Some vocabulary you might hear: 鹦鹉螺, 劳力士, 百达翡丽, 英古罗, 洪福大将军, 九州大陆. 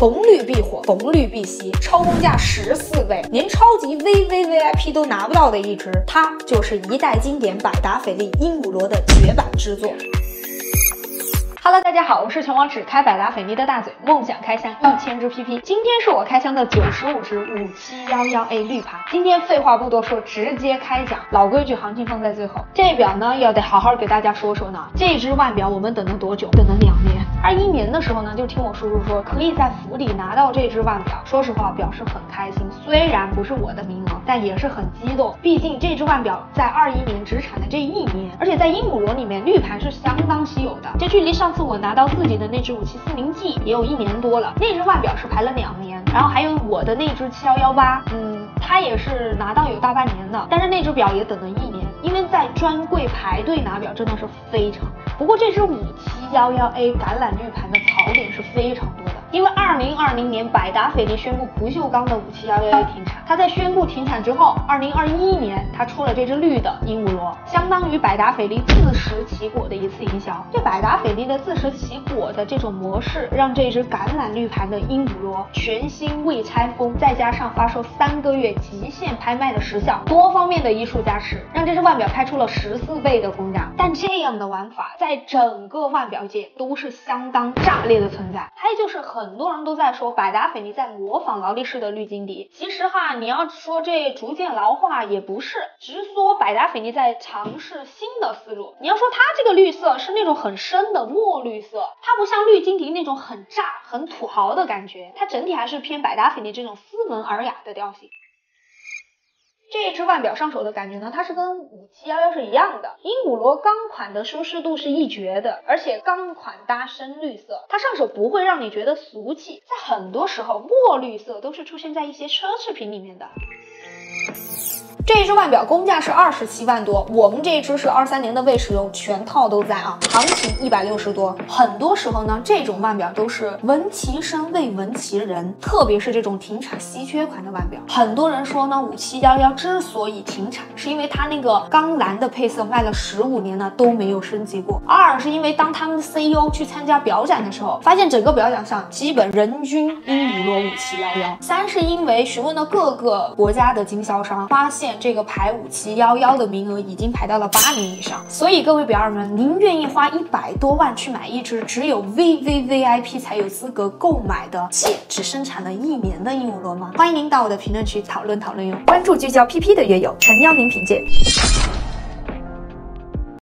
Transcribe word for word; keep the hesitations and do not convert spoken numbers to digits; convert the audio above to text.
逢绿必火，逢绿必吸，超公价十四倍，您超级 V V V I P 都拿不到的一支，它就是一代经典百达翡丽英古罗的绝版之作。 Hello， 大家好，我是全网只开百达翡丽的大嘴，梦想开箱一千支 P P。今天是我开箱的九十五支五七幺幺 A 绿盘。今天废话不多说，直接开奖。老规矩，行情放在最后。这表呢，要得好好给大家说说呢。这支腕表我们等了多久？等了两年。二一年的时候呢，就听我叔叔说可以在府里拿到这支腕表。说实话，表示很开心，虽然不是我的名额，但也是很激动。毕竟这支腕表在二一年只产的这一年，而且在英古罗里面，绿盘是相当稀有的。这距离上。 上次我拿到自己的那只五七四零 G 也有一年多了，那只腕表是排了两年，然后还有我的那只七一一八，嗯，它也是拿到有大半年的，但是那只表也等了一年，因为在专柜排队拿表真的是非常。不过这只 五七一一 A 橄榄绿盘的槽点是非常多的，因为二零二零年百达翡丽宣布不锈钢的 五七一一 A 停产，它在宣布停产之后，二零二一年它出了这只绿的鹦鹉螺，相当于百达翡丽自食其果的一次营销。这百达翡丽的 自食其果的这种模式，让这只橄榄绿盘的鹦鹉螺全新未拆封，再加上发售三个月极限拍卖的时效，多方面的因素加持，让这只腕表拍出了十四倍的工价。但这样的玩法在整个腕表界都是相当炸裂的存在。还有就是很多人都在说百达翡丽在模仿劳力士的绿金迪，其实哈，你要说这逐渐老化也不是，只是说百达翡丽在尝试新的思路。你要说它这个绿色是那种很深的墨 墨绿色，它不像绿金迪那种很炸、很土豪的感觉，它整体还是偏百达翡丽这种斯文尔雅的调性。 这只腕表上手的感觉呢，它是跟五七一一是一样的。鹦鹉螺钢款的舒适度是一绝的，而且钢款搭深绿色，它上手不会让你觉得俗气。在很多时候，墨绿色都是出现在一些奢侈品里面的。 这只腕表工价是二十七万多，我们这一只是二三年的未使用，全套都在啊，行情一百六十多。很多时候呢，这种腕表都是闻其声未闻其人，特别是这种停产稀缺款的腕表。很多人说呢，五七幺幺之所以停产，是因为它那个钢蓝的配色卖了十五年呢都没有升级过。二是因为当他们的 C E O 去参加表展的时候，发现整个表展上基本人均鹦鹉螺五七幺幺。三是因为询问了各个国家的经销商，发现 这个排五七一一的名额已经排到了八年以上，所以各位表友们，您愿意花一百多万去买一只只有 V V V I P 才有资格购买的且只生产了一年的鹦鹉螺吗？欢迎您到我的评论区讨论讨论哟！关注聚焦 P P 的乐友，诚邀您品鉴。